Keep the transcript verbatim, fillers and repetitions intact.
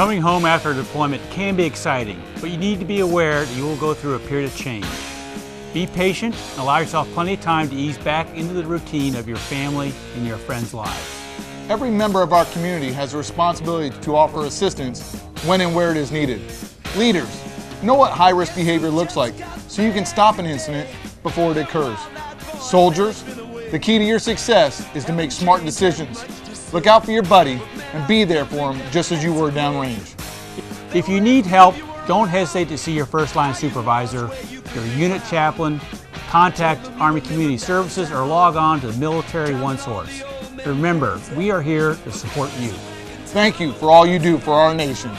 Coming home after deployment can be exciting, but you need to be aware that you will go through a period of change. Be patient and allow yourself plenty of time to ease back into the routine of your family and your friends' lives. Every member of our community has a responsibility to offer assistance when and where it is needed. Leaders, know what high-risk behavior looks like so you can stop an incident before it occurs. Soldiers, the key to your success is to make smart decisions. Look out for your buddy and be there for him just as you were downrange. If you need help, don't hesitate to see your first line supervisor, your unit chaplain, contact Army Community Services, or log on to the Military OneSource. Remember, we are here to support you. Thank you for all you do for our nation.